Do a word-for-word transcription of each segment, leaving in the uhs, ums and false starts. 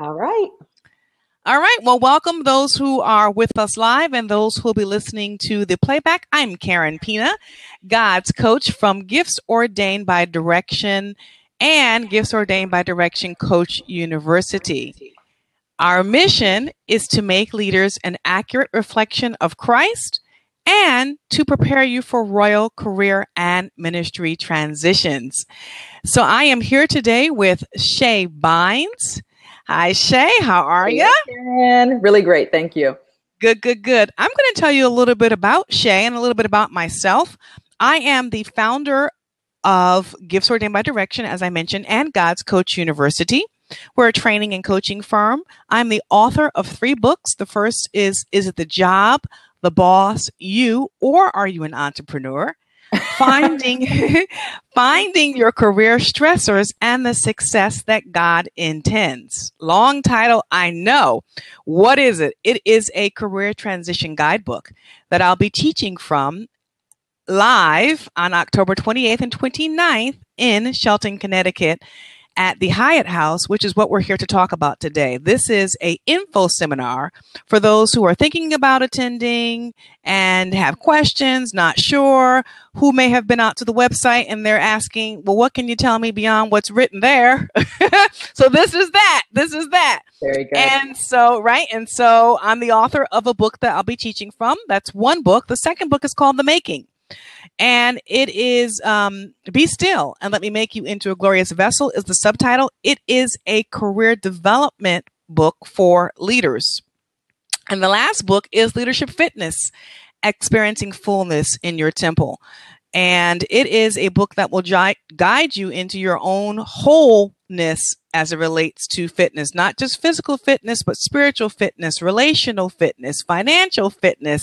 All right. All right. Well, welcome those who are with us live and those who will be listening to the playback. I'm Karen Pina, God's Coach from Gifts Ordained by Direction and Gifts Ordained by Direction Coach University. Our mission is to make leaders an accurate reflection of Christ and to prepare you for royal career and ministry transitions. So I am here today with Shae Bynes. Hi, Shae. How are you? Really great. Thank you. Good, good, good. I'm going to tell you a little bit about Shae and a little bit about myself. I am the founder of Gifts Ordained by Direction, as I mentioned, and God's Coach University. We're a training and coaching firm. I'm the author of three books. The first is, Is It the Job, The Boss, You, or Are You an Entrepreneur? Finding, finding Your Career Stressors and the Success That God Intends. Long title, I know. What is it? It is a career transition guidebook that I'll be teaching from live on October twenty-eighth and twenty-ninth in Shelton, Connecticut, at the Hyatt House, which is what we're here to talk about today. This is a info seminar for those who are thinking about attending and have questions, not sure, who may have been out to the website and they're asking, well, what can you tell me beyond what's written there? So this is that, this is that. There you go. And so, right. And so I'm the author of a book that I'll be teaching from. That's one book. The second book is called The Making. And it is, um, Be Still and Let Me Make You Into a Glorious Vessel is the subtitle. It is a career development book for leaders. And the last book is Leadership Fitness, Experiencing Fullness in Your Temple. And it is a book that will gi- guide you into your own wholeness as it relates to fitness, not just physical fitness, but spiritual fitness, relational fitness, financial fitness,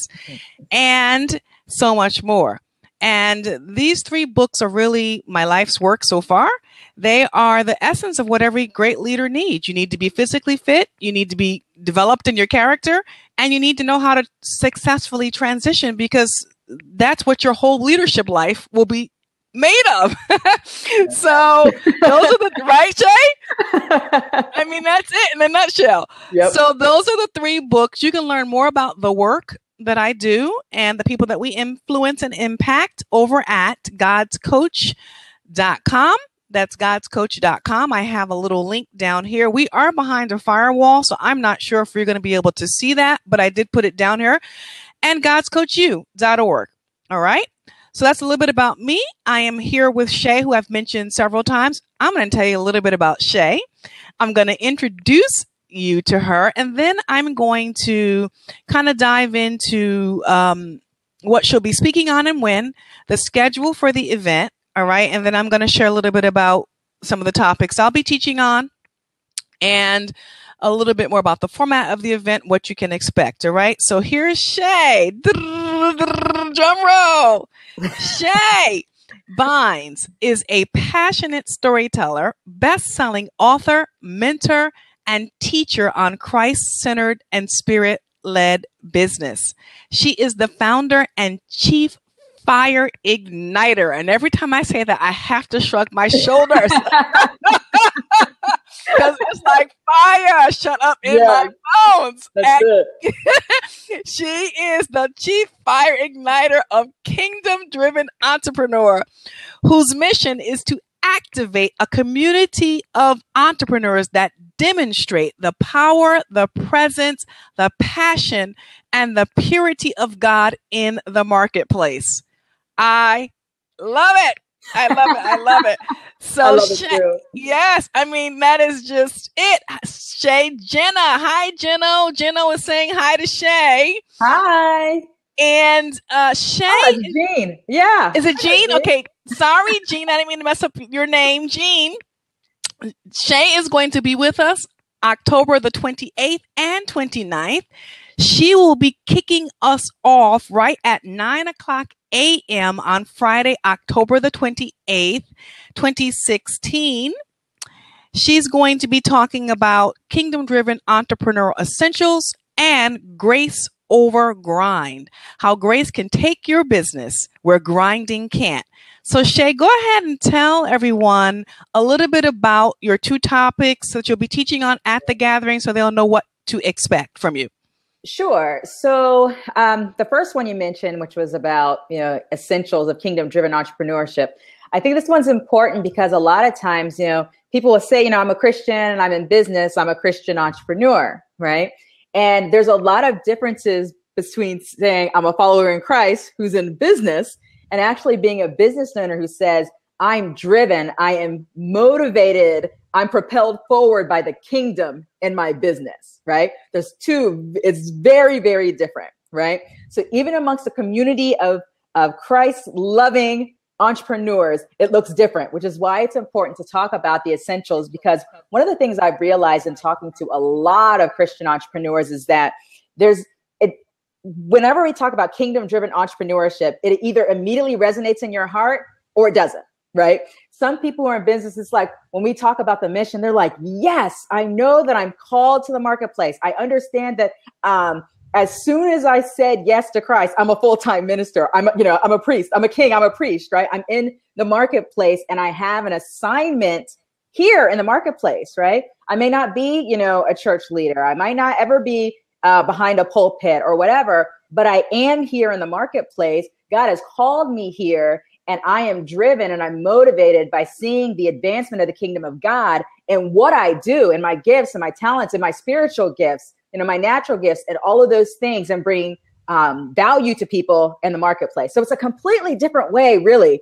and so much more. And these three books are really my life's work so far. They are the essence of what every great leader needs. You need to be physically fit. You need to be developed in your character, and you need to know how to successfully transition, because that's what your whole leadership life will be made of. So those are the, right, Shae? I mean, that's it in a nutshell. Yep. So those are the three books. You can learn more about the work that I do and the people that we influence and impact over at gods coach dot com. That's gods coach dot com. I have a little link down here. We are behind a firewall, so I'm not sure if you're going to be able to see that, but I did put it down here. And gods coach u dot org. All right. So that's a little bit about me. I am here with Shae, who I've mentioned several times. I'm going to tell you a little bit about Shae. I'm going to introduce you to her, and then I'm going to kind of dive into um, what she'll be speaking on and when, the schedule for the event, all right? And then I'm going to share a little bit about some of the topics I'll be teaching on and a little bit more about the format of the event, what you can expect, all right? So here's Shae. Drum roll. Shae Bynes is a passionate storyteller, best-selling author, mentor, and teacher on Christ-centered and spirit-led business. She is the founder and chief fire igniter. And every time I say that, I have to shrug my shoulders. Because it's like fire shut up in yeah, my bones. That's it. She is the chief fire igniter of Kingdom Driven Entrepreneur, whose mission is to activate a community of entrepreneurs that demonstrate the power, the presence, the passion, and the purity of God in the marketplace. I love it. I love it. I love it. So, I love it too. Yes, I mean, that is just it. Shae, Jenna. Hi, Jenna. Jenna was saying hi to Shae. Hi. And uh, Shae. Oh, it's Jean. Yeah. Is it Jean? Okay. Sorry, Jean. I didn't mean to mess up your name, Jean. Shae is going to be with us October the twenty-eighth and twenty-ninth. She will be kicking us off right at nine o'clock a.m. on Friday, October the twenty-eighth, twenty sixteen. She's going to be talking about Kingdom Driven Entrepreneurial Essentials and Grace over grind, how grace can take your business where grinding can't. So Shae, go ahead and tell everyone a little bit about your two topics that you'll be teaching on at the gathering so they'll know what to expect from you. Sure. So um, the first one you mentioned, which was about, you know, essentials of kingdom-driven entrepreneurship. I think this one's important because a lot of times, you know, people will say, you know, I'm a Christian and I'm in business. I'm a Christian entrepreneur, right? And there's a lot of differences between saying I'm a follower in Christ who's in business and actually being a business owner who says I'm driven, I am motivated, I'm propelled forward by the kingdom in my business, right? There's two, it's very, very different, right? So even amongst the community of, of Christ-loving entrepreneurs, it looks different, which is why it's important to talk about the essentials, because one of the things I've realized in talking to a lot of Christian entrepreneurs is that there's it whenever we talk about kingdom-driven entrepreneurship, it either immediately resonates in your heart or it doesn't, right? Some people who are in business, it's like when we talk about the mission, they're like, yes, I know that I'm called to the marketplace. I understand that um as soon as I said yes to Christ, I'm a full-time minister. I'm, a, you know, I'm a priest, I'm a king, I'm a priest, right? I'm in the marketplace and I have an assignment here in the marketplace, right? I may not be, you know, a church leader. I might not ever be uh, behind a pulpit or whatever, but I am here in the marketplace. God has called me here and I am driven and I'm motivated by seeing the advancement of the kingdom of God and what I do and my gifts and my talents and my spiritual gifts, you know, my natural gifts and all of those things and bring um, value to people in the marketplace. So it's a completely different way, really,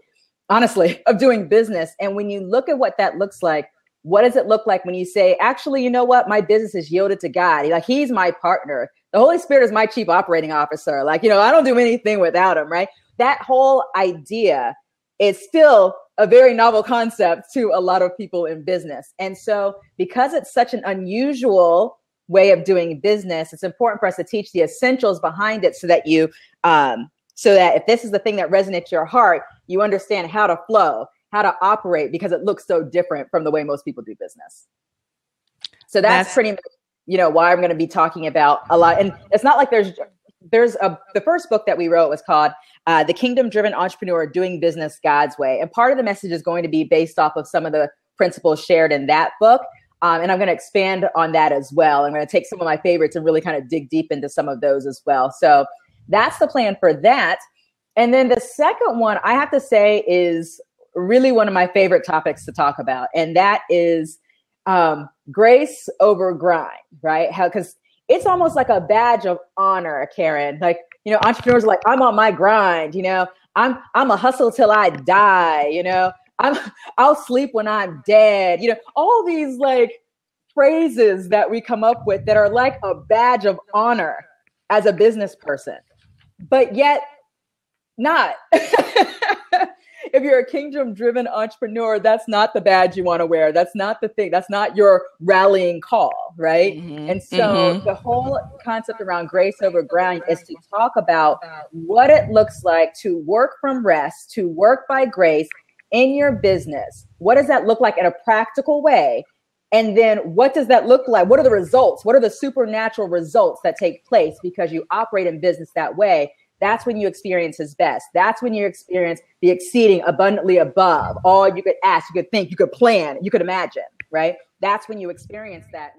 honestly, of doing business. And when you look at what that looks like, what does it look like when you say, actually, you know what? My business is yielded to God. Like, he's my partner. The Holy Spirit is my chief operating officer. Like, you know, I don't do anything without him, right? That whole idea is still a very novel concept to a lot of people in business. And so because it's such an unusual way of doing business, it's important for us to teach the essentials behind it so that you, um, so that if this is the thing that resonates your heart, you understand how to flow, how to operate, because it looks so different from the way most people do business. So that's, that's pretty much, you know, why I'm going to be talking about a lot. And it's not like there's, there's a, the first book that we wrote was called uh, The Kingdom Driven Entrepreneur Doing Business God's Way. And part of the message is going to be based off of some of the principles shared in that book. Um, and I'm going to expand on that as well. I'm going to take some of my favorites and really kind of dig deep into some of those as well. So that's the plan for that. And then the second one, I have to say, is really one of my favorite topics to talk about. And that is um, grace over grind, right? How, because it's almost like a badge of honor, Karen. Like, you know, entrepreneurs are like, I'm on my grind, you know, I'm I'm a hustle till I die, you know. I'm, I'll sleep when I'm dead. You know, all these like phrases that we come up with that are like a badge of honor as a business person, but yet not. If you're a kingdom-driven entrepreneur, that's not the badge you want to wear. That's not the thing. That's not your rallying call, right? Mm-hmm. And so mm-hmm. the whole concept around grace over grind is to talk about what it looks like to work from rest, to work by grace in your business. What does that look like in a practical way? And then what does that look like? What are the results? What are the supernatural results that take place because you operate in business that way? That's when you experience his best. That's when you experience the exceeding abundantly above all you could ask, you could think, you could plan, you could imagine, right? That's when you experience that.